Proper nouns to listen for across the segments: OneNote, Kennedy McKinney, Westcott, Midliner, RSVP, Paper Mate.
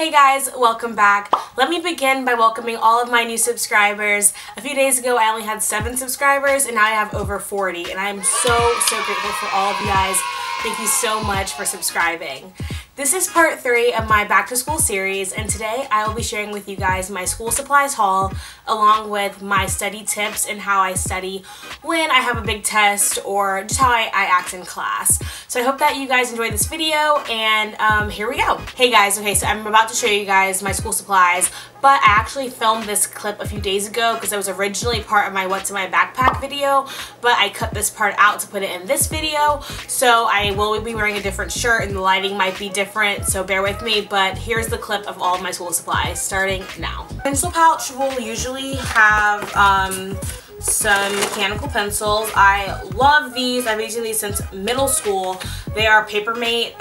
Hey guys, welcome back. Let me begin by welcoming all of my new subscribers. A few days ago I only had 7 subscribers and now I have over 40 and I am so grateful for all of you guys. Thank you so much for subscribing. This is part 3 of my back to school series, and today I will be sharing with you guys my school supplies haul along with my study tips and how I study when I have a big test or just how I act in class. So I hope that you guys enjoyed this video and here we go. Hey guys, okay, so I'm about to show you guys my school supplies, but I actually filmed this clip a few days ago because it was originally part of my What's in My Backpack video, but I cut this part out to put it in this video. So I will be wearing a different shirt and the lighting might be different, so bear with me, but here's the clip of all of my school supplies starting now. Pencil pouch will usually have some mechanical pencils. I love these. I've been using these since middle school. They are Paper Mate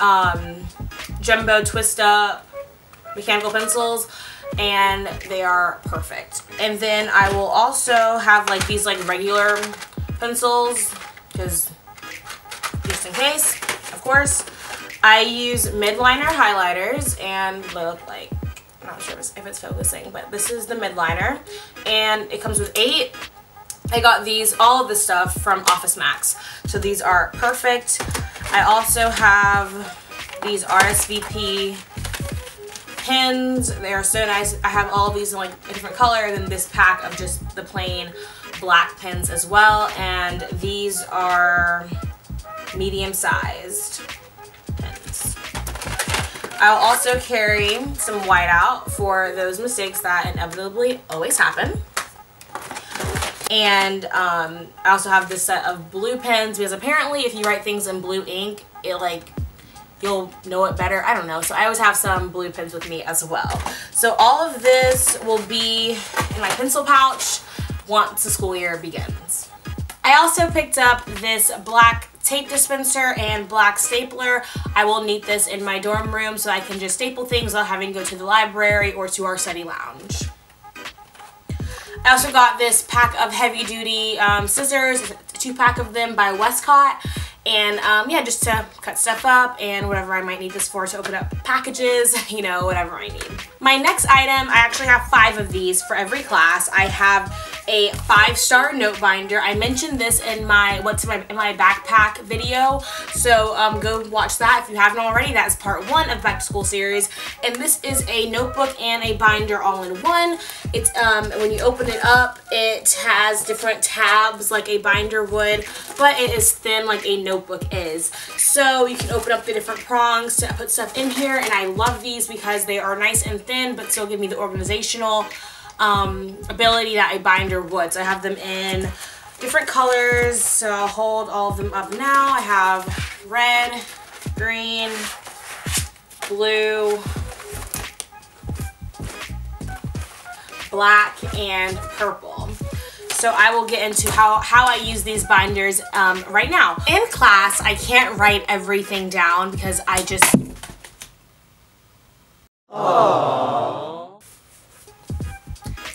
Jumbo Twist Up mechanical pencils, and they are perfect. And then I will also have like these like regular pencils, because just in case, of course. I use Midliner highlighters, and they look like, I'm not sure if it's focusing, but this is the Midliner, and it comes with 8. I got these, all of this stuff from Office Max, so these are perfect. I also have these RSVP pens. They are so nice. I have all of these in like a different color, and then this pack of just the plain black pens as well, and these are medium-sized pens. I'll also carry some whiteout for those mistakes that inevitably always happen. And I also have this set of blue pens, because apparently if you write things in blue ink, it like, you'll know it better. I don't know. So I always have some blue pens with me as well. So all of this will be in my pencil pouch once the school year begins. I also picked up this black tape dispenser and black stapler. I will need this in my dorm room so I can just staple things without having to go to the library or to our study lounge. I also got this pack of heavy-duty scissors, 2-pack of them by Westcott. And yeah, just to cut stuff up and whatever I might need this for, to open up packages, you know, whatever I need. My next item, I actually have 5 of these for every class. I have a 5-star note binder. I mentioned this in my What's in My Backpack video, so go watch that if you haven't already. That's part 1 of Back to School series, and this is a notebook and a binder all in one. It's when you open it up, it has different tabs like a binder would, but it is thin like a notebook is, so you can open up the different prongs to put stuff in here. And I love these because they are nice and thin but still give me the organizational ability that a binder would. So I have them in different colors, so I'll hold all of them up now. I have red, green, blue, black, and purple. So I will get into how I use these binders right now. In class, I can't write everything down because I just... Aww.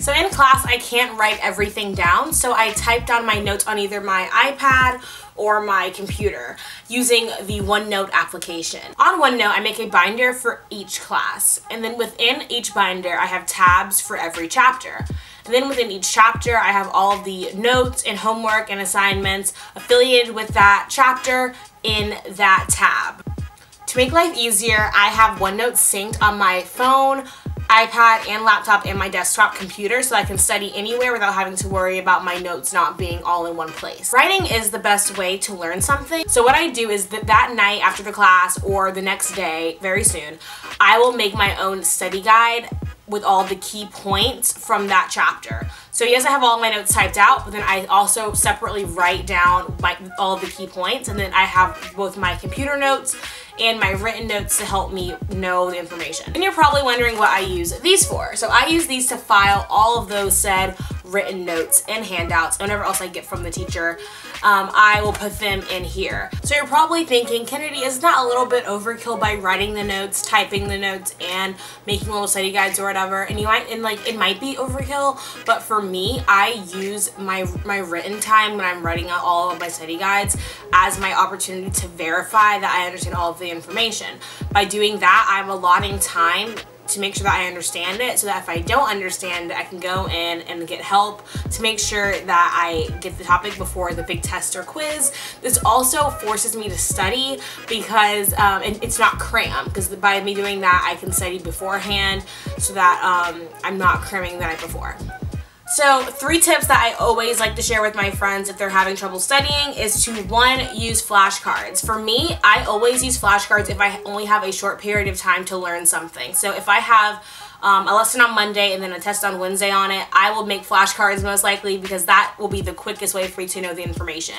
So in class, I can't write everything down, so I type down my notes on either my iPad or my computer using the OneNote application. On OneNote, I make a binder for each class, and then within each binder, I have tabs for every chapter. And then within each chapter, I have all the notes and homework and assignments affiliated with that chapter in that tab. To make life easier, I have OneNote synced on my phone, iPad, and laptop, and my desktop computer, so I can study anywhere without having to worry about my notes not being all in one place. Writing is the best way to learn something. So what I do is that night after the class or the next day, very soon, I will make my own study guide with all the key points from that chapter. So yes, I have all my notes typed out, but then I also separately write down all the key points, and then I have both my computer notes and my written notes to help me know the information. And you're probably wondering what I use these for. So I use these to file all of those said written notes and handouts, whatever else I get from the teacher. I will put them in here. So you're probably thinking, Kennedy, is that a little bit overkill by writing the notes, typing the notes, and making little study guides or whatever? And you might, and like, it might be overkill, but for me, I use my written time when I'm writing out all of my study guides as my opportunity to verify that I understand all of the information. By doing that, I'm allotting time to make sure that I understand it, so that if I don't understand it, I can go in and get help to make sure that I get the topic before the big test or quiz. This also forces me to study because and it's not cram, because by me doing that I can study beforehand so that I'm not cramming the night before. So 3 tips that I always like to share with my friends if they're having trouble studying is to 1, use flashcards. For me, I always use flashcards if I only have a short period of time to learn something. So if I have a lesson on Monday and then a test on Wednesday on it, I will make flashcards most likely, because that will be the quickest way for you to know the information.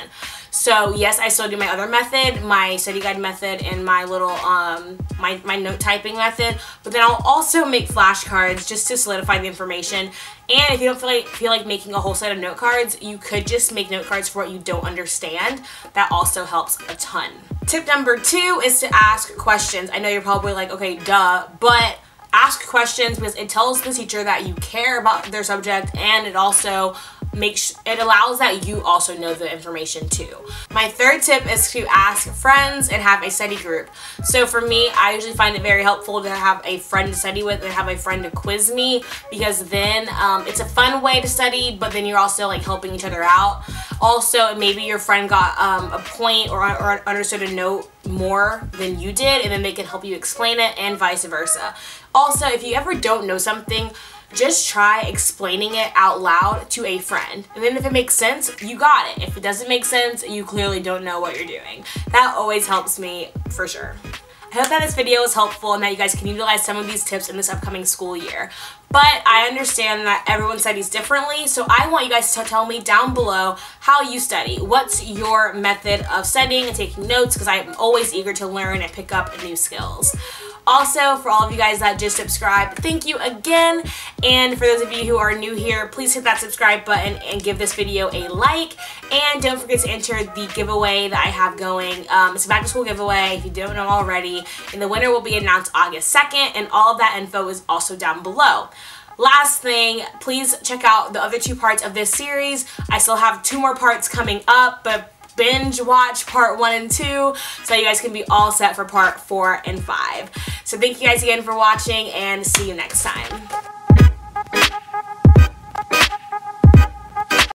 So yes, I still do my other method, my study guide method, and my little my note typing method, but then I'll also make flashcards just to solidify the information. And if you don't feel like making a whole set of note cards, you could just make note cards for what you don't understand. That also helps a ton. Tip number 2 is to ask questions. I know you're probably like, okay, duh, but ask questions, because it tells the teacher that you care about their subject, and it also it allows that you also know the information too. My 3rd tip is to ask friends and have a study group. So for me, I usually find it very helpful to have a friend to study with and have a friend to quiz me, because then it's a fun way to study, but then you're also like helping each other out. Also, maybe your friend got a point or understood a note more than you did, and then they can help you explain it, and vice versa. Also, if you ever don't know something, just try explaining it out loud to a friend. And then if it makes sense, you got it. If it doesn't make sense, you clearly don't know what you're doing. That always helps me for sure. I hope that this video was helpful and that you guys can utilize some of these tips in this upcoming school year. But I understand that everyone studies differently, so I want you guys to tell me down below how you study. What's your method of studying and taking notes? Because I'm always eager to learn and pick up new skills. Also, for all of you guys that just subscribed, thank you again. And for those of you who are new here, please hit that subscribe button and give this video a like. And don't forget to enter the giveaway that I have going. It's a back to school giveaway if you don't know already. And the winner will be announced August 2nd. And all of that info is also down below. Last thing, please check out the other 2 parts of this series. I still have 2 more parts coming up, but binge watch part 1 and 2 so you guys can be all set for part 4 and 5. So thank you guys again for watching, and see you next time.